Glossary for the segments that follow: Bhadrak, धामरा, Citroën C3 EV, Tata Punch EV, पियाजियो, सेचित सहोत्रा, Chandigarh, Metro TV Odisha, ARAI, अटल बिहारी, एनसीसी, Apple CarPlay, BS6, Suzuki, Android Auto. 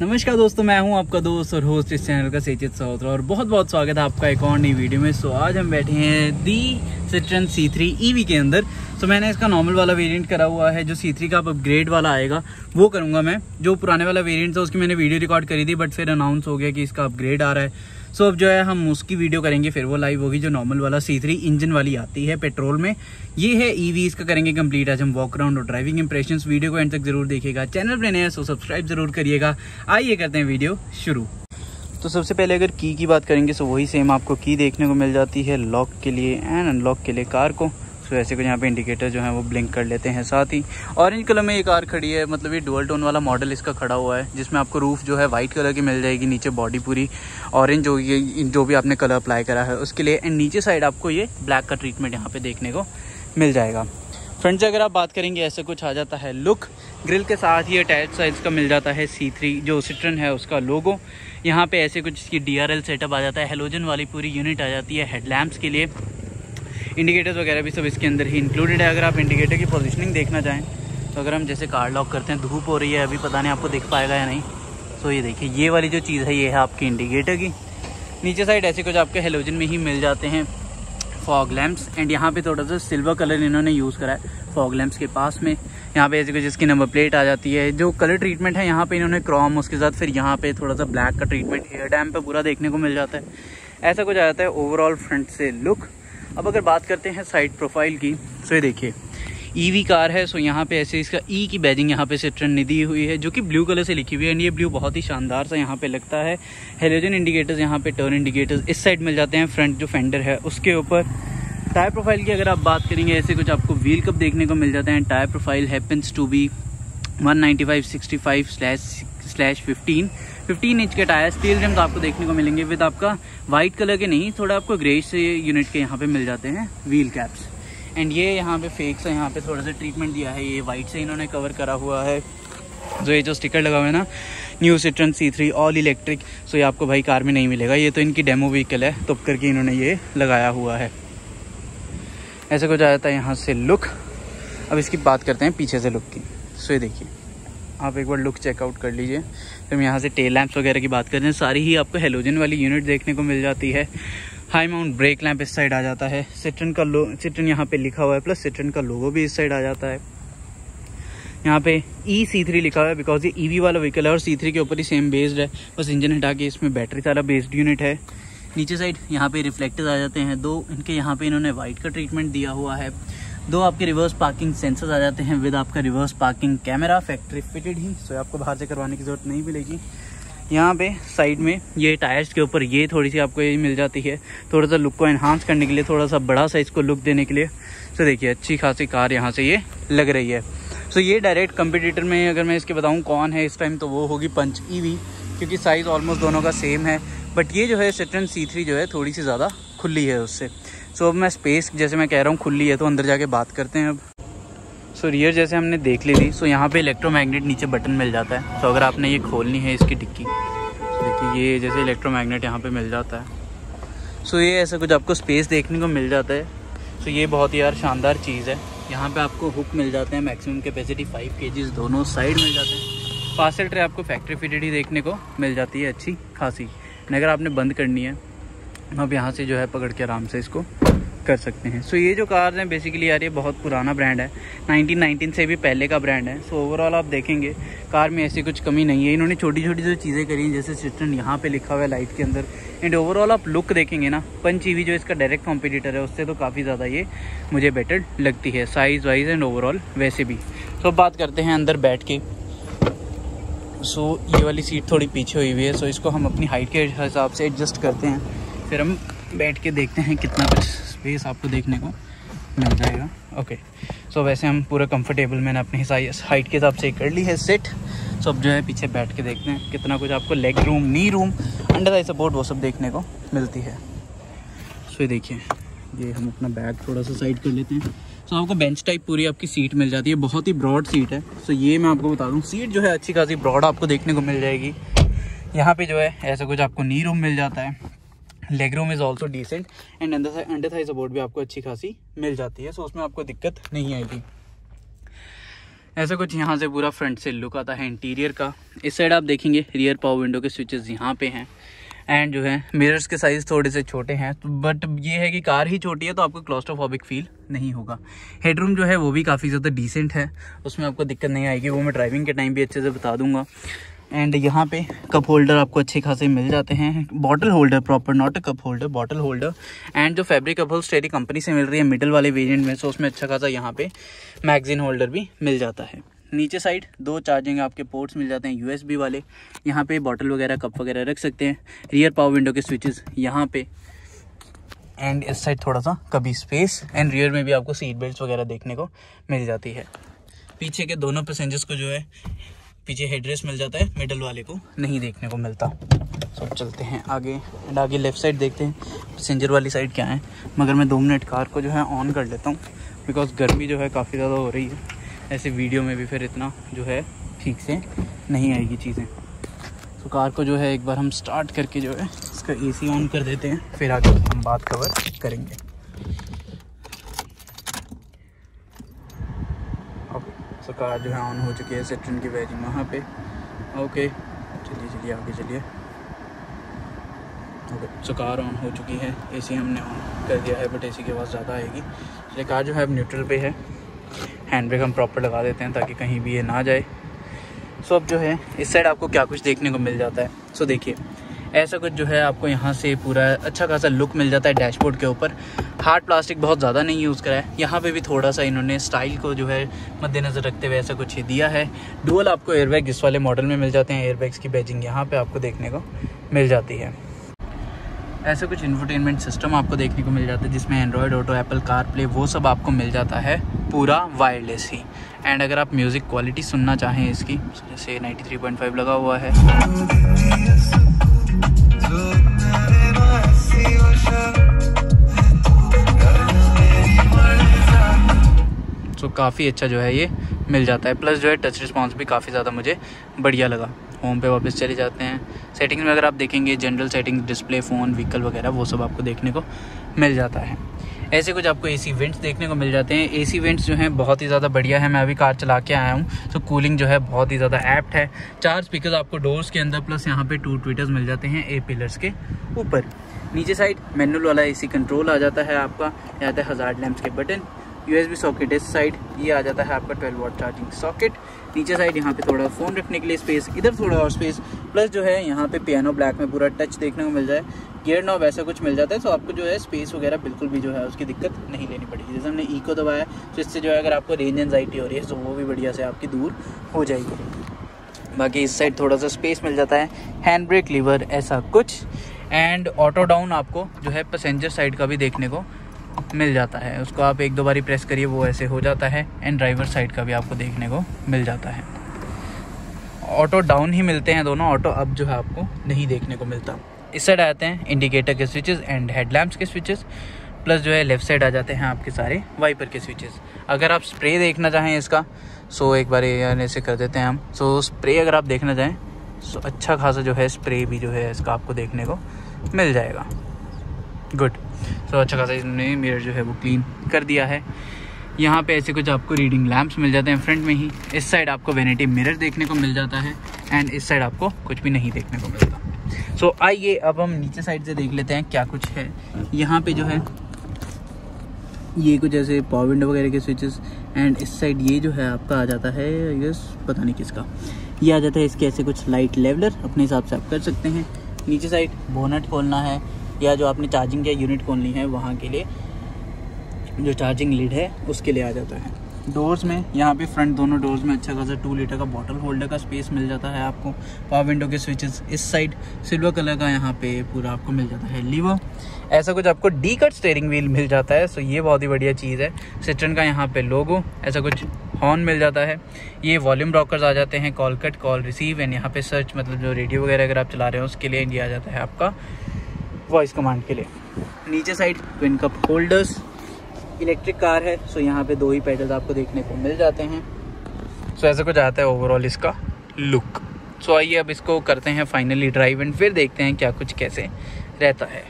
नमस्कार दोस्तों, मैं हूं आपका दोस्त और होस्ट इस चैनल का सेचित सहोत्रा और बहुत बहुत स्वागत है आपका एक और नई वीडियो में। सो आज हम बैठे हैं दी Citroën C3 EV के अंदर। सो मैंने इसका नॉर्मल वाला वेरिएंट करा हुआ है, जो C3 का अब अपग्रेड वाला आएगा वो करूँगा मैं। जो पुराने वाला वेरिएंट था उसकी मैंने वीडियो रिकॉर्ड करी थी, बट फिर अनाउंस हो गया कि इसका अपग्रेड आ रहा है। सो अब जो है हम उसकी वीडियो करेंगे, फिर वो लाइव होगी। जो नॉर्मल वाला C3 इंजन वाली आती है पेट्रोल में, ये है EV, इसका करेंगे कंप्लीट आज हम वॉक राउंड और ड्राइविंग इंप्रेशंस। वीडियो को एंड तक जरूर देखिएगा, चैनल पर नए हैं सो सब्सक्राइब जरूर करिएगा। आइए करते हैं वीडियो शुरू। तो सबसे पहले अगर की बात करेंगे सो वही सेम आपको की देखने को मिल जाती है लॉक के लिए एंड अनलॉक के लिए कार को। तो ऐसे कुछ यहाँ पे इंडिकेटर जो है वो ब्लिंक कर लेते हैं। साथ ही ऑरेंज कलर में ये कार खड़ी है, मतलब ये डुअल टोन वाला मॉडल इसका खड़ा हुआ है, जिसमें आपको रूफ़ जो है वाइट कलर की मिल जाएगी, नीचे बॉडी पूरी ऑरेंज होगी जो भी आपने कलर अप्लाई करा है उसके लिए, एंड नीचे साइड आपको ये ब्लैक का ट्रीटमेंट यहाँ पे देखने को मिल जाएगा। फ्रंट से अगर आप बात करेंगे ऐसे कुछ आ जाता है लुक, ग्रिल के साथ ही अटैच साइज का मिल जाता है C3 जो Citroën है उसका लोगो। यहाँ पर ऐसे कुछ इसकी DRL सेटअप आ जाता है, हेलोजन वाली पूरी यूनिट आ जाती है हेडलैम्प्स के लिए, इंडिकेटर्स वगैरह भी सब इसके अंदर ही इंक्लूडेड है। अगर आप इंडिकेटर की पोजीशनिंग देखना चाहें तो अगर हम जैसे कार लॉक करते हैं, धूप हो रही है अभी, पता नहीं आपको दिख पाएगा या नहीं, तो ये देखिए ये वाली जो चीज़ है ये है आपकी इंडिकेटर की। नीचे साइड ऐसे कुछ आपके हेलोजन में ही मिल जाते हैं फॉग लैम्प्स, एंड यहाँ पे थोड़ा सा सिल्वर कलर इन्होंने यूज़ करा है फॉग लैम्प्स के पास में। यहाँ पे ऐसे कुछ इसकी नंबर प्लेट आ जाती है, जो कलर ट्रीटमेंट है यहाँ पे इन्होंने क्रॉम, उसके साथ फिर यहाँ पे थोड़ा सा ब्लैक का ट्रीटमेंट हेयर डैम पे पूरा देखने को मिल जाता है। ऐसा कुछ आ जाता है ओवरऑल फ्रंट से लुक। अब अगर बात करते हैं साइड प्रोफाइल की, सो ये देखिए ईवी कार है, सो यहाँ पे ऐसे इसका ई की बैजिंग यहाँ पे Citroën ने दी हुई है, जो कि ब्लू कलर से लिखी हुई है, एंड ये ब्लू बहुत ही शानदार सा यहाँ पे लगता है। हेलोजन इंडिकेटर्स यहाँ पे, टर्न इंडिकेटर्स इस साइड मिल जाते हैं फ्रंट जो फेंडर है उसके ऊपर। टायर प्रोफाइल की अगर आप बात करेंगे ऐसे कुछ आपको व्हील कप देखने को मिल जाते हैं। Tyre profile happens to be 195/65/15 inch के टायर। स्टील रिम्स आपको देखने को मिलेंगे विद आपका वाइट कलर के नहीं, थोड़ा आपको ग्रेश से यूनिट के यहाँ पे मिल जाते हैं व्हील कैप्स, एंड ये यहाँ पे फेक से यहाँ पे थोड़ा सा ट्रीटमेंट दिया है, ये वाइट से इन्होंने कवर करा हुआ है। जो ये जो स्टिकर लगा हुआ है ना, new Citroën C3 all electric, so ये आपको भाई कार में नहीं मिलेगा, ये तो इनकी डेमो व्हीकल है तो करके इन्होंने ये लगाया हुआ है। ऐसा कुछ आ जाता है यहाँ से लुक। अब इसकी बात करते हैं पीछे से लुक की, सो ये देखिए आप एक बार लुक चेकआउट कर लीजिए। तो हम यहाँ से टेल लैंप्स वगैरह की बात कर रहे हैं, सारी ही आपको हेलोजन वाली यूनिट देखने को मिल जाती है। हाई माउंट ब्रेक लैंप इस साइड आ जाता है, Citroën का Citroën यहाँ पे लिखा हुआ है, प्लस Citroën का लोगो भी इस साइड आ जाता है। यहाँ पे EC3 लिखा हुआ है बिकॉज ये EV वाला व्हीकल है और C3 के ऊपर ही सेम बेस्ड है, बस इंजन हटा के इसमें बैटरी सारा बेस्ड यूनिट है। नीचे साइड यहाँ पे रिफ्लेक्टर्स आ जाते हैं दो, इनके यहाँ पे इन्होंने वाइट का ट्रीटमेंट दिया हुआ है। दो आपके रिवर्स पार्किंग सेंसर्स आ जाते हैं विद आपका reverse parking camera, factory fitted ही, सो आपको बाहर से करवाने की ज़रूरत नहीं मिलेगी। यहाँ पे साइड में ये टायर्स के ऊपर ये थोड़ी सी आपको ये मिल जाती है, थोड़ा सा लुक को एनहांस करने के लिए, थोड़ा सा बड़ा साइज को लुक देने के लिए। सो देखिए अच्छी खासी कार यहाँ से ये लग रही है। सो ये डायरेक्ट कंपटीटर में अगर मैं इसके बताऊँ कौन है इस टाइम, तो वो होगी पंच EV, क्योंकि साइज़ ऑलमोस्ट दोनों का सेम है, बट ये जो है Citroën C3 जो है थोड़ी सी ज़्यादा खुली है उससे। सो अब मैं स्पेस जैसे मैं कह रहा हूँ खुली है, तो अंदर जाके बात करते हैं अब। सो रियर जैसे हमने देख ली थी, सो यहाँ पे इलेक्ट्रोमैग्नेट नीचे बटन मिल जाता है। सो अगर आपने ये खोलनी है इसकी डिक्की, देखिए ये जैसे इलेक्ट्रोमैग्नेट यहाँ पे मिल जाता है। सो ये ऐसा कुछ आपको स्पेस देखने को मिल जाता है। सो ये बहुत ही यार शानदार चीज़ है। यहाँ पर आपको हुक मिल जाते हैं, मैक्सिमम कैपेसिटी 5 kg दोनों साइड मिल जाते हैं। पार्सल ट्रे आपको फैक्ट्री फिटेड ही देखने को मिल जाती है अच्छी खासी, अगर आपने बंद करनी है आप यहाँ से जो है पकड़ के आराम से इसको कर सकते हैं। सो ये जो कार हैं बेसिकली यार ये बहुत पुराना ब्रांड है, 1919 से भी पहले का ब्रांड है। सो ओवरऑल आप देखेंगे कार में ऐसी कुछ कमी नहीं है, इन्होंने छोटी छोटी जो चीज़ें करी हैं जैसे Citroën यहाँ पे लिखा हुआ है लाइट के अंदर, एंड ओवरऑल आप लुक देखेंगे ना, पंच EV जो इसका डायरेक्ट कॉम्पिटिटर है उससे तो काफ़ी ज़्यादा ये मुझे बेटर लगती है साइज़ वाइज एंड ओवरऑल वैसे भी। सो बात करते हैं अंदर बैठ के। सो ये वाली सीट थोड़ी पीछे हुई हुई है, सो इसको हम अपनी हाइट के हिसाब से एडजस्ट करते हैं, फिर हम बैठ के देखते हैं कितना कुछ स्पेस आपको देखने को मिल जाएगा। ओके सो वैसे हम पूरा कंफर्टेबल मैंने अपने हाइट के हिसाब से कर ली है सेट। सो अब जो है पीछे बैठ के देखते हैं कितना कुछ आपको leg room, knee room, under eye support वो सब देखने को मिलती है। सो ये देखिए ये हम अपना बैग थोड़ा सा साइड कर लेते हैं। सो आपको बेंच टाइप पूरी आपकी सीट मिल जाती है, बहुत ही ब्रॉड सीट है। सो ये मैं आपको बता दूँ सीट जो है अच्छी खासी ब्रॉड आपको देखने को मिल जाएगी। यहाँ पर जो है ऐसा कुछ आपको नी रूम मिल जाता है, leg room is also decent, and under thigh support भी आपको अच्छी खासी मिल जाती है। सो उसमें आपको दिक्कत नहीं आएगी। ऐसा कुछ यहाँ से पूरा फ्रंट से लुक आता है इंटीरियर का। इस साइड आप देखेंगे रियर पावर विंडो के स्विचेस यहाँ पे हैं एंड जो है मिरर्स के साइज़ थोड़े से छोटे हैं, बट ये है कि कार ही छोटी है तो आपको क्लॉस्ट्रोफोबिक फील नहीं होगा। हेडरूम जो है वो भी काफ़ी ज़्यादा डिसेंट है, उसमें आपको दिक्कत नहीं आएगी, वो मैं ड्राइविंग के टाइम भी अच्छे से बता दूंगा। एंड यहाँ पे कप होल्डर आपको अच्छे खासे मिल जाते हैं, bottle holder proper, not a cup holder, bottle holder. And जो फैब्रिक कप होल्डर टेरी कंपनी से मिल रही है मिडल वाले वेरिएंट में, सो उसमें अच्छा खासा यहाँ पे मैगजीन होल्डर भी मिल जाता है। नीचे साइड दो चार्जिंग आपके पोर्ट्स मिल जाते हैं USB वाले, यहाँ पे बॉटल वगैरह कप वगैरह रख सकते हैं। रियर पावर विंडो के स्विचेस यहाँ पे एंड इस साइड थोड़ा सा कभी स्पेस एंड रियर में भी आपको सीट बेल्ट वगैरह देखने को मिल जाती है। पीछे के दोनों पैसेंजर्स को जो है पीछे हेडरेस्ट मिल जाता है, मिडल वाले को नहीं देखने को मिलता। सब चलते हैं आगे एंड आगे लेफ्ट साइड देखते हैं पैसेंजर वाली साइड क्या है, मगर मैं 2 मिनट कार को जो है ऑन कर लेता हूँ बिकॉज गर्मी जो है काफ़ी ज़्यादा हो रही है, ऐसे वीडियो में भी फिर इतना जो है ठीक से नहीं आएगी चीज़ें। तो कार को जो है एक बार हम स्टार्ट करके जो है इसका AC ऑन कर देते हैं, फिर आगे हम बात कवर करेंगे। ओके सो कार जो है ऑन हो चुकी है, सिट्रन की बैजिंग वहाँ पे। ओके चलिए चलिए आगे चलिए। ओके सो कार ऑन हो चुकी है, AC हमने ऑन कर दिया है बट AC की आवाज़ ज़्यादा आएगी, इसलिए कार जो है अब न्यूट्रल पे है। हैंड ब्रेक हम प्रॉपर लगा देते हैं ताकि कहीं भी ये ना जाए। सो अब जो है इस साइड आपको क्या कुछ देखने को मिल जाता है। सो देखिए ऐसा कुछ जो है आपको यहाँ से पूरा अच्छा खासा लुक मिल जाता है डैशबोर्ड के ऊपर। हार्ड प्लास्टिक बहुत ज़्यादा नहीं यूज़ करा है, यहाँ पे भी थोड़ा सा इन्होंने स्टाइल को जो है मद्देनज़र रखते हुए ऐसा कुछ ये दिया है। डुअल आपको एयरबैग इस वाले मॉडल में मिल जाते हैं, एयरबैग्स की बैजिंग यहाँ पर आपको देखने को मिल जाती है। ऐसा कुछ इंफोटेनमेंट सिस्टम आपको देखने को मिल जाता है जिसमें एंड्रॉयड ऑटो, एप्पल कारप्ले वो सब आपको मिल जाता है पूरा वायरलेस ही। एंड अगर आप म्यूज़िक क्वालिटी सुनना चाहें इसकी, जैसे 93.5 लगा हुआ है। सो काफ़ी अच्छा जो है ये मिल जाता है, प्लस जो है टच रिस्पॉन्स भी काफ़ी ज़्यादा मुझे बढ़िया लगा। होम पे वापस चले जाते हैं। सेटिंग्स में अगर आप देखेंगे general settings, display, phone, vehicle वगैरह वो सब आपको देखने को मिल जाता है। ऐसे कुछ आपको AC वेंट्स देखने को मिल जाते हैं। AC वेंट्स जो हैं बहुत ही ज़्यादा बढ़िया है, मैं अभी कार चला के आया हूँ तो कूलिंग जो है बहुत ही ज़्यादा एप्ट है। 4 स्पीकर्स आपको डोर्स के अंदर प्लस यहाँ पे 2 ट्विटर्स मिल जाते हैं A पिलर्स के ऊपर। नीचे साइड मैनुअल वाला AC कंट्रोल आ जाता है आपका, यहाँ आता है हजार्ड लैंप्स के बटन। USB सॉकेट इस साइड, ये आ जाता है आपका 12 वाट चार्जिंग सॉकेट। नीचे साइड यहाँ पे थोड़ा फ़ोन रखने के लिए स्पेस, इधर थोड़ा और स्पेस, प्लस जो है यहाँ पे पियानो ब्लैक में पूरा टच देखने को मिल जाए। गियर नॉब ऐसा कुछ मिल जाता है, तो आपको जो है स्पेस वगैरह बिल्कुल भी जो है उसकी दिक्कत नहीं लेनी पड़ेगी। जैसे हमने इको दबाया तो इससे जो है अगर आपको रेंज एंजाइटी हो रही है तो वो भी बढ़िया से आपकी दूर हो जाएगी। बाकी इस साइड थोड़ा सा स्पेस मिल जाता है, हैंड ब्रेक लीवर ऐसा कुछ। एंड ऑटो डाउन आपको जो है पैसेंजर साइड का भी देखने को मिल जाता है, उसको आप 1-2 बारी प्रेस करिए वो ऐसे हो जाता है। एंड ड्राइवर साइड का भी आपको देखने को मिल जाता है, ऑटो डाउन ही मिलते हैं दोनों, ऑटो अप जो है आपको नहीं देखने को मिलता। इस साइड आते हैं इंडिकेटर के स्विचेस एंड हेडलैम्प्स के स्विचेस, प्लस जो है लेफ़्ट साइड आ जाते हैं आपके सारे वाइपर के स्विचेस। अगर आप स्प्रे देखना चाहें इसका, सो एक बार ऐसे कर देते हैं हम। सो स्प्रे अगर आप देखना चाहें सो अच्छा खासा जो है स्प्रे भी जो है इसका आपको देखने को मिल जाएगा। गुड। सो अच्छा खासा इन्होंने मिरर जो है वो क्लीन कर दिया है। यहाँ पे ऐसे कुछ आपको रीडिंग लैम्प्स मिल जाते हैं फ्रंट में ही। इस साइड आपको वैनिटी मिरर देखने को मिल जाता है एंड इस साइड आपको कुछ भी नहीं देखने को मिलता। सो आइए अब हम नीचे साइड से देख लेते हैं क्या कुछ है। यहाँ पे जो है ये कुछ ऐसे पावर विंडो वगैरह के स्विचेस एंड इस साइड ये जो है आपका आ जाता है, आई गेस पता नहीं किसका ये आ जाता है, इसके ऐसे कुछ लाइट लेवलर अपने हिसाब से आप कर सकते हैं। नीचे साइड बोनट खोलना है या जो आपने चार्जिंग के यूनिट खोलनी है वहाँ के लिए जो चार्जिंग लीड है उसके लिए आ जाता है। डोर्स में यहाँ पे फ्रंट दोनों डोर्स में अच्छा खासा 2 लीटर का बॉटल होल्डर का स्पेस मिल जाता है आपको। पावर विंडो के स्विचेस इस साइड सिल्वर कलर का यहाँ पे पूरा आपको मिल जाता है लीवर। ऐसा कुछ आपको डी कट स्टेयरिंग व्हील मिल जाता है, सो ये बहुत ही बढ़िया चीज़ है। सिट्रन का यहाँ पे लोगो, ऐसा कुछ हॉर्न मिल जाता है। ये वॉल्यूम रॉकर्स आ जाते हैं, call cut, call receive and यहाँ पे सर्च, मतलब जो रेडियो वगैरह अगर आप चला रहे हो उसके लिए ये आ जाता है आपका वॉइस कमांड के लिए। नीचे side twin cup holders, electric car है सो यहाँ पे 2 ही पेडल्स आपको देखने को मिल जाते हैं। सो ऐसा कुछ आता है ओवरऑल इसका लुक। सो आइए अब इसको करते हैं फाइनली ड्राइव एंड फिर देखते हैं क्या कुछ कैसे रहता है।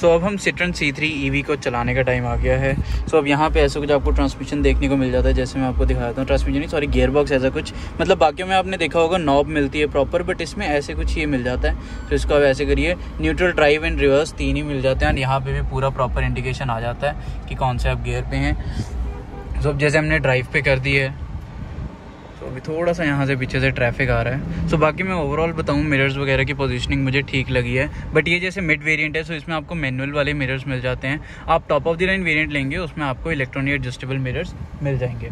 सो अब हम Citroën C3 EV को चलाने का टाइम आ गया है। सो अब यहाँ पे ऐसा कुछ आपको ट्रांसमिशन देखने को मिल जाता है, जैसे मैं आपको दिखाता हूँ। ट्रांसमिशन नहीं, सॉरी, गियर बॉक्स ऐसा कुछ, मतलब बाकियों में आपने देखा होगा नॉब मिलती है प्रॉपर, बट इसमें ऐसे कुछ ये मिल जाता है। तो इसको अब ऐसे करिए, न्यूट्रल, ड्राइव एंड रिवर्स तीन ही मिल जाते हैं। और यहाँ पर भी पूरा प्रॉपर इंडिकेशन आ जाता है कि कौन से आप गियर पे हैं। सो अब जैसे हमने ड्राइव पे कर दी है, तो अभी थोड़ा सा यहाँ से पीछे से ट्रैफिक आ रहा है। सो बाकी मैं ओवरऑल बताऊँ, मिरर्स वगैरह की पोजीशनिंग मुझे ठीक लगी है। बट ये जैसे मिड वेरिएंट है, सो इसमें आपको मैनुअल वाले मिरर्स मिल जाते हैं। आप top of the line variant लेंगे, उसमें आपको इलेक्ट्रॉनिक एडजस्टेबल मिरर्स मिल जाएंगे।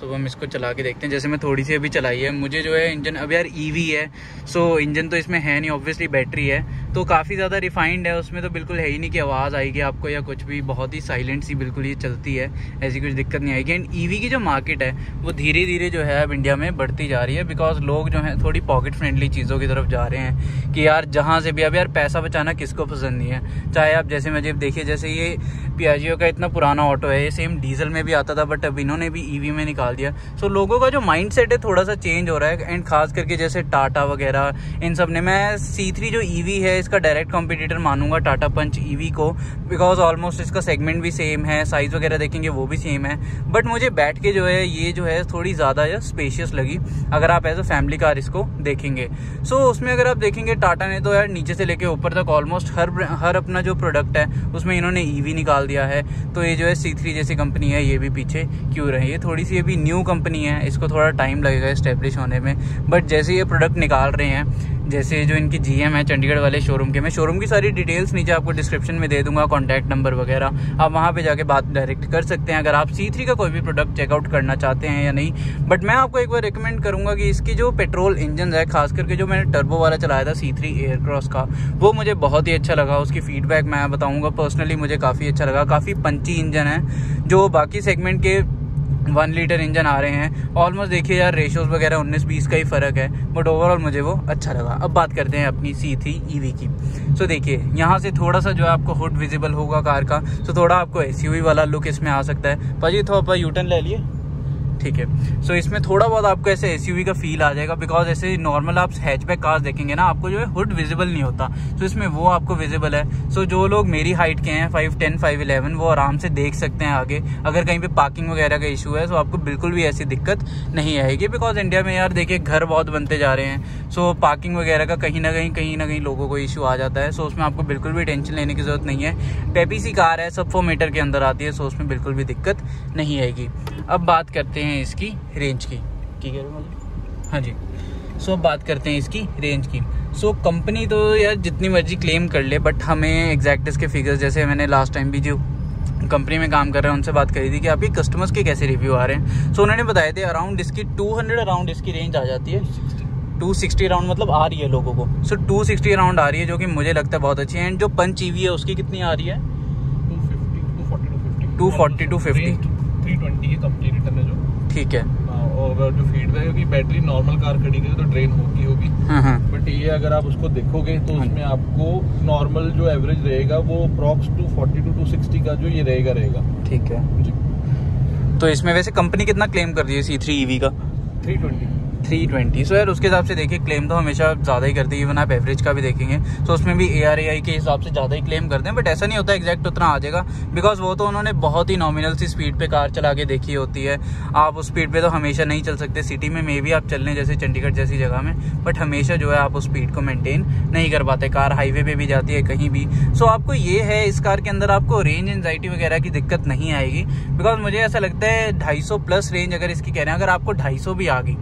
सो हम इसको चला के देखते हैं। जैसे मैं थोड़ी सी अभी चलाई है, मुझे जो है इंजन, अब यार ईवी है सो इंजन तो इसमें है नहीं, ऑब्वियसली बैटरी है, तो काफ़ी ज़्यादा रिफाइंड है। उसमें तो बिल्कुल है ही नहीं कि आवाज़ आएगी आपको या कुछ भी, बहुत ही साइलेंट सी बिल्कुल ये चलती है, ऐसी कुछ दिक्कत नहीं आएगी। एंड ईवी की जो मार्केट है वो धीरे धीरे जो है अब इंडिया में बढ़ती जा रही है, बिकॉज लोग जो है थोड़ी पॉकेट फ्रेंडली चीज़ों की तरफ जा रहे हैं कि यार जहाँ से भी, अब यार पैसा बचाना किसको पसंद नहीं है। चाहे आप जैसे मुझे देखिए, जैसे ये पियाजियो का इतना पुराना ऑटो है, ये सेम डीजल में भी आता था, बट अब इन्होंने भी ईवी में निकाल दिया। सो लोगों का जो माइंडसेट है थोड़ा सा चेंज हो रहा है। एंड खास करके जैसे टाटा वगैरह इन सब ने, मैं C3 जो ईवी है इसका डायरेक्ट कॉम्पिटिटर मानूंगा टाटा पंच ईवी को, बिकॉज ऑलमोस्ट इसका सेगमेंट भी सेम है, साइज़ वगैरह देखेंगे वो भी सेम है। बट मुझे बैठ के जो है ये जो है थोड़ी ज़्यादा स्पेशियस लगी, अगर आप एज अ फैमिली कार इसको देखेंगे। सो उसमें अगर आप देखेंगे टाटा ने तो यार नीचे से लेके ऊपर तक ऑलमोस्ट हर अपना जो प्रोडक्ट है उसमें इन्होंने ईवी निकाल दिया है। तो ये जो है C3 जैसी कंपनी है, ये भी पीछे क्यों रहे? ये थोड़ी सी अभी न्यू कंपनी है, इसको थोड़ा टाइम लगेगा इस्टेब्लिश होने में। बट जैसे ये प्रोडक्ट निकाल रहे हैं, जैसे जो इनकी GM है चंडीगढ़ वाले शोरूम के, मैं शोरूम की सारी डिटेल्स नीचे आपको डिस्क्रिप्शन में दे दूंगा, कॉन्टैक्ट नंबर वगैरह, आप वहाँ पे जाके बात डायरेक्ट कर सकते हैं अगर आप C3 का कोई भी प्रोडक्ट चेकआउट करना चाहते हैं या नहीं। बट मैं आपको एक बार रिकमेंड करूँगा कि इसकी जो पेट्रोल इंजन है, खास करके जो मैंने टर्बो वाला चलाया था C3 एयरक्रॉस का, वो मुझे बहुत ही अच्छा लगा। उसकी फीडबैक मैं बताऊँगा, पर्सनली मुझे काफ़ी अच्छा लगा। काफ़ी पंची इंजन है, जो बाकी सेगमेंट के 1 लीटर इंजन आ रहे हैं ऑलमोस्ट, देखिए यार रेशोज़ वगैरह 19-20 का ही फ़र्क है, बट ओवरऑल मुझे वो अच्छा लगा। अब बात करते हैं अपनी C3 EV की। सो देखिए यहाँ से थोड़ा सा जो है आपको हुड विजिबल होगा कार का, तो थोड़ा आपको SUV वाला लुक इसमें आ सकता है। पाजी तो आप यूटर्न ले लिए, ठीक है। सो इसमें थोड़ा बहुत आपको ऐसे SUV का फील आ जाएगा, बिकॉज ऐसे नॉर्मल आप हैचबैक कार्स देखेंगे ना, आपको जो है हुड विजिबल नहीं होता। सो इसमें वो आपको विजिबल है। सो जो लोग मेरी हाइट के हैं 5'10" 5'11" वो आराम से देख सकते हैं आगे। अगर कहीं पे पार्किंग वगैरह का इशू है तो आपको बिल्कुल भी ऐसी दिक्कत नहीं आएगी, बिकॉज इंडिया में यार देखिए घर बहुत बनते जा रहे हैं, सो पार्किंग वगैरह का कहीं ना कहीं लोगों को इशू आ जाता है। सो उसमें आपको बिल्कुल भी टेंशन लेने की जरूरत नहीं है। पेपी सी कार है, सब 4 मीटर के अंदर आती है, सो उसमें बिल्कुल भी दिक्कत नहीं आएगी। अब बात करते हैं इसकी रेंज की, ठीक है हाँ जी। सो बात करते हैं इसकी रेंज की। सो कंपनी तो यार जितनी मर्जी क्लेम कर ले, बट हमें एग्जैक्ट इसके फिगर्स, जैसे मैंने लास्ट टाइम भी जो कंपनी में काम कर रहे हैं उनसे बात करी थी कि आपके कस्टमर्स के कैसे रिव्यू आ रहे हैं। सो उन्होंने बताया थे अराउंड इसकी 200 अराउंड इसकी रेंज आ जाती है, 260 अराउंड मतलब आ रही है लोगों को। सो 260 अराउंड आ रही है, जो कि मुझे लगता है बहुत अच्छी है। एंड जो पंच ईवी है उसकी कितनी आ रही है? 240 250 ठीक है। और जो फीडबैक है कि बैटरी नॉर्मल कार खड़ी करें तो ड्रेन होगी, बट ये अगर आप उसको देखोगे तो उसमें आपको नॉर्मल जो एवरेज रहेगा वो अप्रॉक्स 240 to 260 का जो ये रहेगा। ठीक है जी। तो इसमें वैसे कंपनी कितना क्लेम कर रही है C3 EV का? 320। सो यार उसके हिसाब से देखिए, क्लेम तो हमेशा ज़्यादा ही करते हैं। इवन आप एवरेज का भी देखेंगे तो उसमें भी ARAI के हिसाब से ज़्यादा ही क्लेम करते हैं, बट ऐसा नहीं होता एग्जैक्ट उतना आ जाएगा, बिकॉज वो तो उन्होंने बहुत ही नॉमिनल सी स्पीड पे कार चला के देखी होती है। आप उस स्पीड पे तो हमेशा नहीं चल सकते, सिटी में मे भी आप चल रहे हैं जैसे चंडीगढ़ जैसी जगह में, बट हमेशा जो है आप उस स्पीड को मेनटेन नहीं कर पाते। कार हाईवे पर भी जाती है कहीं भी, सो आपको ये है इस कार के अंदर आपको रेंज एंजाइटी वगैरह की दिक्कत नहीं आएगी, बिकॉज मुझे ऐसा लगता है 250+ रेंज अगर इसकी कह रहे हैं, अगर आपको 250 भी आ गई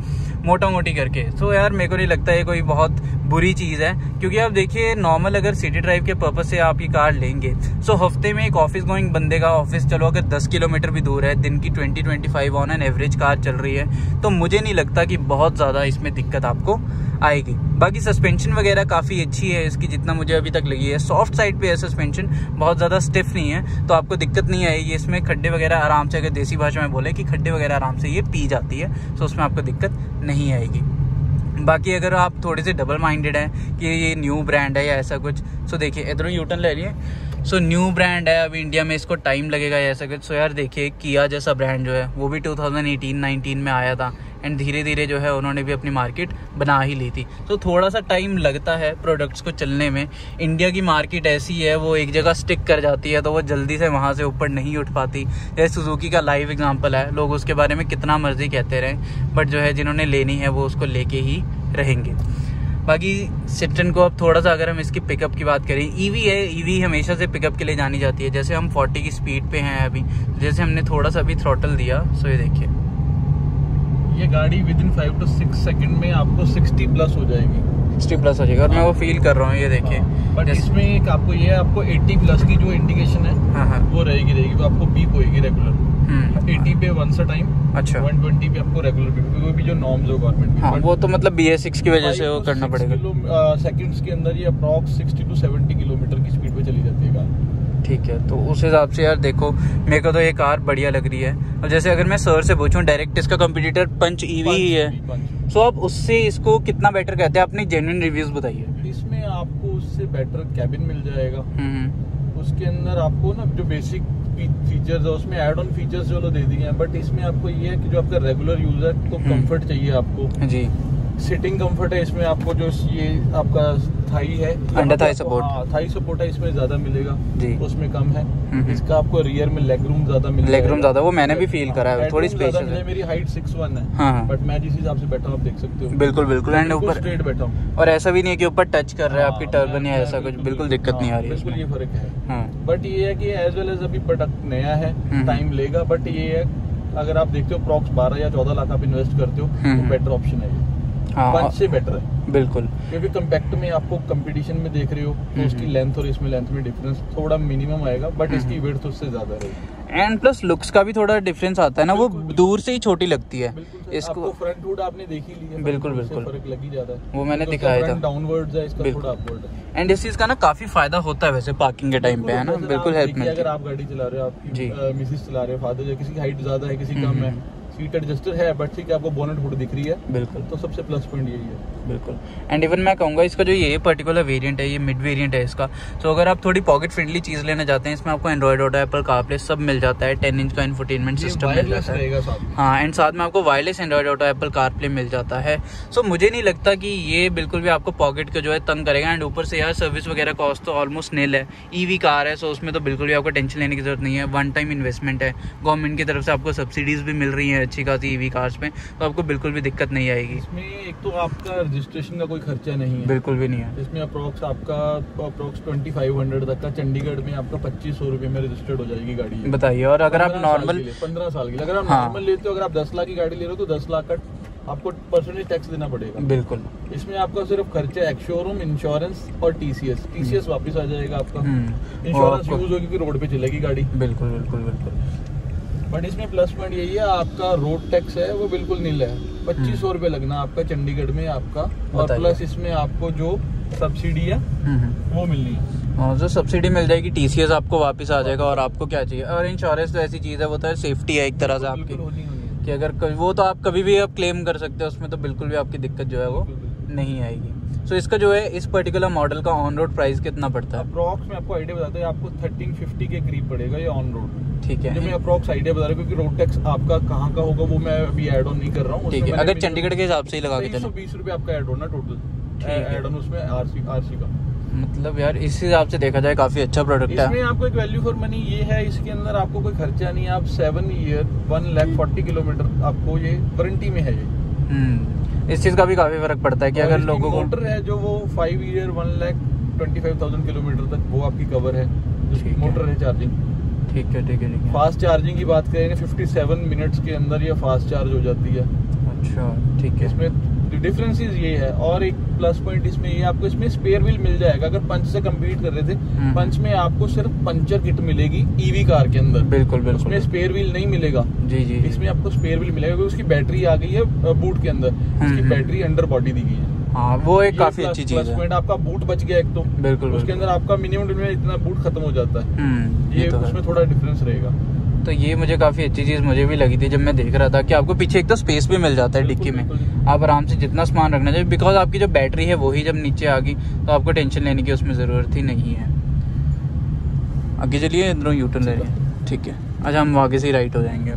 मोटा मोटी करके, तो यार मेरे को नहीं लगता है कोई बहुत बुरी चीज़ है। क्योंकि आप देखिए नॉर्मल अगर सिटी ड्राइव के पर्पज़ से आप ये कार लेंगे, सो हफ्ते में एक ऑफिस गोइंग बंदे का, ऑफिस चलो अगर 10 किलोमीटर भी दूर है, दिन की 20-25 ऑन एन एवरेज कार चल रही है, तो मुझे नहीं लगता कि बहुत ज़्यादा इसमें दिक्कत आपको आएगी। बाकी सस्पेंशन वगैरह काफ़ी अच्छी है इसकी, जितना मुझे अभी तक लगी है सॉफ्ट साइड पे है सस्पेंशन, बहुत ज़्यादा स्टिफ नहीं है, तो आपको दिक्कत नहीं आएगी। इसमें खड्डे वगैरह आराम से, अगर देसी भाषा में बोले कि खड्डे वगैरह आराम से ये पी जाती है, तो उसमें आपको दिक्कत नहीं आएगी। बाकी अगर आप थोड़े से डबल माइंडेड हैं कि ये न्यू ब्रांड है या ऐसा कुछ, सो देखिए इधरों यूटर्न ले लिए। सो न्यू ब्रांड है, अभी इंडिया में इसको टाइम लगेगा या ऐसा कुछ। सो यार देखिए किया जैसा ब्रांड जो है वो भी 2018-19 में आया था, एंड धीरे धीरे जो है उन्होंने भी अपनी मार्केट बना ही ली थी। तो थोड़ा सा टाइम लगता है प्रोडक्ट्स को चलने में। इंडिया की मार्केट ऐसी है, वो एक जगह स्टिक कर जाती है तो वो जल्दी से वहाँ से ऊपर नहीं उठ पाती। जैसे सुजुकी का लाइव एग्जाम्पल है, लोग उसके बारे में कितना मर्जी कहते रहें, बट जो है जिन्होंने लेनी है वो उसको लेके ही रहेंगे। बाकी सिट्रन को अब थोड़ा सा, अगर हम इसकी पिकअप की बात करें, ईवी है, ईवी हमेशा से पिकअप के लिए जानी जाती है। जैसे हम 40 की स्पीड पे हैं अभी, जैसे हमने थोड़ा सा अभी थ्रॉटल दिया, सो ये देखिए ये गाड़ी विद इन 5 to 6 सेकंड में आपको 60 प्लस हो जाएगी, 60 प्लस हो जाएगी। और मैं वो फील कर रहा हूँ, ये देखिए। बट इसमें एक आपको ये है, आपको 80 प्लस की जो इंडिकेशन है वो रहेगी, तो आपको बीप होगी रेगुलर। 80 पे वंस अ टाइम, अच्छा 120 पे आपको रेगुलर बीप, वो भी जो नॉर्म्स हो गवर्नमेंट की, वो तो मतलब BS6 की वजह से वो करना पड़ेगा। सेकंड्स के अंदर ये अप्रॉक्स 60 टू 70 किलोमीटर की स्पीड पे चली जाती है कार। ठीक है, तो उस हिसाब से यार देखो, मेरे को तो ये कार बढ़िया लग रही है। अब जैसे अगर मैं सर से पूछूं, डायरेक्ट इसका कंपटीटर पंच ईवी ही है, सो आप उससे इसको कितना बेटर कहते हैं? अपने जेन्युइन रिव्यूज बताइए। इसमें आपको उससे बेटर कैबिन मिल जाएगा, उसके अंदर आपको ना जो बेसिक फीचर्स है उसमें ऐड ऑन फीचर्स जो दे दिए हैं, बट इसमें आपको ये है कि जो आपका रेगुलर यूजर को कंफर्ट चाहिए आपको, जी सिटिंग कंफर्ट है इसमें आपको, जो ये आपका थाई है, under thigh support, thigh support है इसमें ज्यादा मिलेगा, उसमें कम है। इसका आपको रियर में लेग रूम ज्यादा मिलेगा, लेग रूम ज्यादा, वो मैंने भी फील करा है, थोड़ी स्पेशियल है। मेरी हाइट 6'1" है, बट मैं जिस हिसाब से बैठा हूं आप देख सकते हो, बिल्कुल बिल्कुल एंड ऊपर स्ट्रेट बैठा हूं, और ऐसा भी नहीं है कि ऊपर टच कर रहा है आपकी टर्बन या ऐसा कुछ, बिल्कुल दिक्कत नहीं आ रही, बिल्कुल ये फर्क है। बट ये है कि एज वेल एज अभी प्रोडक्ट नया है, टाइम लेगा, बट ये है अगर आप देखते हो प्रॉक्स 12 या 14 लाख आप इन्वेस्ट करते हो तो बेटर ऑप्शन है, पंच से बेटर है बिल्कुल, क्योंकि कम्पैक्ट में आपको कंपटीशन में देख रहे हो तो उसकी लेंथ और इसमें लेंथ में डिफरेंस थोड़ा मिनिमम आएगा, बट इसकी विड्थ उससे ज्यादा रहेगी। एंड प्लस लुक्स का भी थोड़ा डिफरेंस आता है ना, वो दूर से ही छोटी लगती है। इसको फ्रंट हुड आपने देखी ली है, बिल्कुल बिल्कुल फर्क लगी जाता है, वो मैंने दिखाया था, डाउनवर्ड्स है इसका, थोड़ा अपवर्ड है। एंड इस चीज का ना काफी फायदा होता है वैसे पार्किंग के टाइम पे, है ना, बिल्कुल हेल्प मिलती है। अगर आप गाड़ी चला रहे हो, आपकी मिसेस चला रहे हो, फादर, किसी की हाइट ज्यादा है, किसी कम है, सीट एडजस्टर है, बट ठीक है आपको बोनट हुड दिख रही है, बिल्कुल, तो सबसे प्लस पॉइंट यही है बिल्कुल। एंड इवन मैं कहूँगा इसका जो ये पर्टिकुलर वेरिएंट है, ये मिड वेरिएंट है इसका, तो अगर आप थोड़ी पॉकेट फ्रेंडली चीज़ लेना चाहते हैं, इसमें आपको एंड्रॉइड ऑटो, एप्पल कारप्ले सब मिल जाता है, 10 इंच का इन्फोटेनमेंट सिस्टम मिल जाता है, हाँ, एंड साथ में आपको wireless Android Auto, Apple CarPlay मिल जाता है। सो मुझे नहीं लगता कि ये बिल्कुल भी आपको पॉकेट को जो है तंग करेगा। एंड ऊपर से यार सर्विस वगैरह कॉस्ट तो ऑलमोस्ट नेल है, ईवी कार है, सो उसमें तो बिल्कुल भी आपको टेंशन लेने की जरूरत नहीं है, वन टाइम इन्वेस्टमेंट है, गवर्नमेंट की तरफ से आपको सब्सिडीज भी मिल रही है अच्छी खासी ईवी कार्स में, तो आपको बिल्कुल भी दिक्कत नहीं आएगी। इसमें एक तो आपका रजिस्ट्रेशन का कोई खर्चा नहीं है, बिल्कुल भी नहीं है। इसमें अप्रॉक्स आपका 2500 तक का, चंडीगढ़ में आपका 2500 रुपए में रजिस्टर्ड हो जाएगी गाड़ी, बताइए। और अगर आप नॉर्मल 15 साल की, अगर आप नॉर्मल लेते हो, अगर आप 10 लाख की गाड़ी ले रहे हो तो 10 लाख का आपको परसेंटेज टैक्स देना पड़ेगा, बिल्कुल। इसमें आपका सिर्फ खर्चा एक्स शोरूम, इंश्योरेंस और टीसीएस वापस आ जाएगा आपका, इंश्योरेंस यूज होगी, रोड पे चलेगी गाड़ी, बिल्कुल बिल्कुल बिल्कुल। बट इसमें प्लस पॉइंट यही है, आपका रोड टैक्स है वो बिल्कुल नील है, 2500 रुपए लगना आपका चंडीगढ़ में आपका, और प्लस इसमें आपको जो सब्सिडी है वो मिलनी है, और जो सब्सिडी मिल जाएगी, टीसीएस आपको वापस आ जाएगा, और आपको क्या चाहिए, और इंश्योरेंस तो ऐसी चीज है, वो तो सेफ्टी है एक तरह से आपकी, कि अगर वो तो आप कभी भी आप क्लेम कर सकते हो, उसमें तो बिल्कुल भी आपकी दिक्कत जो है वो नहीं आएगी। तो इसका जो है, इस पर्टिकुलर मॉडल का ऑन रोड प्राइस कितना पड़ता है? अप्रॉक्स में आपको आइडिया बताता है, आपको 1350 के करीब पड़ेगा ये ऑन रोड, ठीक है, जो मैं अप्रॉक्स आइडिया बता रहा हूँ, क्योंकि रोड टैक्स आपका कहाँ का होगा वो मैं अभी ऐड ऑन नहीं कर रहा हूँ, ठीक है। अगर चंडीगढ़ के हिसाब से ही लगा के चलो 20 रुपए आपका ऐड ऑन ना टोटल, ऐड ऑन उसमें आरसी का, मतलब यार इस हिसाब से देखा जाए काफी अच्छा प्रोडक्ट है। इसमें आपको एक वैल्यू फॉर मनी ये है, इसके अंदर आपको कोई खर्चा नहीं है, आप 7 ईयर 1,40,000 किलोमीटर आपको ये वारंटी में है ये, इस चीज का भी काफी फर्क पड़ता है कि अगर लोगों को मोटर है जो वो 5 ईयर 1,25,000 किलोमीटर तक वो आपकी कवर है, मोटर है चार्जिंग, ठीक है ठीक है ठीक है। फास्ट चार्जिंग की बात करें 57 मिनट्स के अंदर ये फास्ट चार्ज हो जाती है, अच्छा ठीक है। इसमें डिफरेंसेस ये है, और एक प्लस पॉइंट इसमें ये, आपको इसमें स्पेयर व्हील मिल जाएगा। अगर पंच से कम्पीट कर रहे थे, पंच में आपको सिर्फ पंचर किट मिलेगी ईवी कार के अंदर, बिल्कुल बिल्कुल, उसमें स्पेयर व्हील नहीं मिलेगा, जी जी, इसमें आपको स्पेयर व्हील मिलेगा, क्योंकि उसकी बैटरी आ गई है बूट के अंदर, इसकी बैटरी अंडर बॉडी दी गई है, हाँ वो एक काफी अच्छी चीज है। आपका बूट बच गया एक तो, बिल्कुल, उसके अंदर आपका मिनिमम इतना बूट खत्म हो जाता है, ये तो उसमें थोड़ा डिफरेंस रहेगा। तो ये मुझे काफी अच्छी चीज मुझे भी लगी थी जब मैं देख रहा था, कि आपको पीछे एक तो स्पेस भी मिल जाता है डिक्की में, आप आराम से जितना सामान रखना चाहिए, बिकॉज आपकी जो बैटरी है वही जब नीचे आ गई तो आपको टेंशन लेने की उसमें जरूरत ही नहीं है। आगे चलिए, यूटर्न ले रहे हैं, ठीक है, अच्छा हम आगे से ही राइट हो जाएंगे।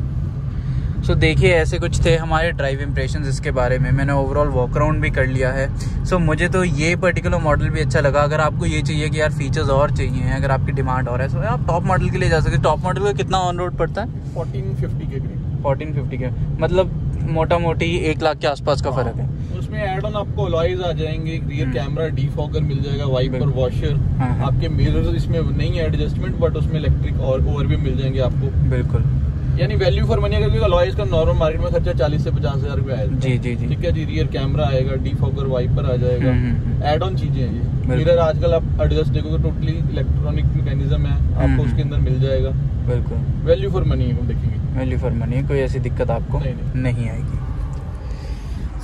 सो देखिए ऐसे कुछ थे हमारे ड्राइव इंप्रेशंस इसके बारे में। मैंने ओवरऑल वॉक अराउंड भी कर लिया है। सो मुझे तो ये पर्टिकुलर मॉडल भी अच्छा लगा। अगर आपको ये चाहिए कि यार फीचर्स और चाहिए हैं, अगर आपकी डिमांड और है, सो आप टॉप मॉडल के लिए जा सकते हैं। टॉप मॉडल का कितना ऑन रोड पड़ता है? 1450 के करीब, 1450 के, मतलब मोटा मोटी 1 लाख के आसपास का फर्क है। उसमें ऐड ऑन आपको अलॉयज आ जाएंगे, रियर कैमरा, डीफॉगर मिल जाएगा, वाइपर, वॉशर, आपके मिरर्स इसमें नहीं एडजस्टमेंट, बट उसमें इलेक्ट्रिक और भी मिल जाएंगे आपको। बिल्कुल, यानी वैल्यू फॉर मनी। क्योंकि अलॉयज का नॉर्मल मार्केट में खर्चा 40 से 50 हज़ार रुपये आएगा। जी जी जी, ठीक है जी। रियर कैमरा आएगा, डीफॉगर, वाइपर आ जाएगा, एड ऑन चीजें हैं जी। मिरर आजकल आप एडजस्ट देखोगे, टोटली इलेक्ट्रॉनिक मैकेनिज्म है, आपको उसके अंदर मिल जाएगा। बिल्कुल, वैल्यू फॉर मनी हम देखेंगे, वैल्यू फॉर मनी, कोई ऐसी दिक्कत आपको नहीं आएगी।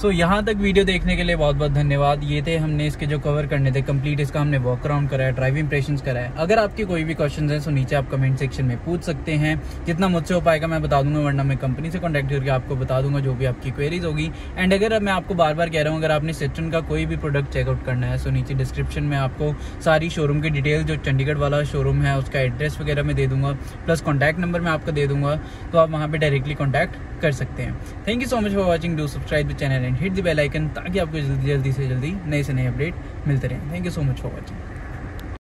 सो यहाँ तक वीडियो देखने के लिए बहुत बहुत धन्यवाद। ये थे हमने इसके जो कवर करने थे कंप्लीट। इसका हमने वॉक अराउंड कराया, ड्राइव इंप्रेशंस कराया। अगर आपके कोई भी क्वेश्चंस हैं सो नीचे आप कमेंट सेक्शन में पूछ सकते हैं। जितना मुझसे हो पाएगा मैं बता दूंगा, वरना मैं कंपनी से कॉन्टैक्ट करके आपको बता दूंगा जो भी आपकी क्वेरीज होगी। एंड अगर मैं आपको बार बार कह रहा हूँ, अगर आपने Citroën का कोई भी प्रोडक्ट चेकआउट करना है सो नीचे डिस्क्रिप्शन में आपको सारी शोरूम की डिटेल, जो चंडीगढ़ वाला शोरूम है उसका एड्रेस वगैरह मैं दे दूंगा, प्लस कॉन्टैक्ट नंबर मैं आपको दे दूंगा, तो आप वहाँ पर डायरेक्टली कॉन्टैक्ट कर सकते हैं। Thank you so much for watching. Do subscribe the channel and hit the bell icon ताकि आपको जल्दी से जल्दी नए अपडेट मिलते रहें। Thank you so much for watching.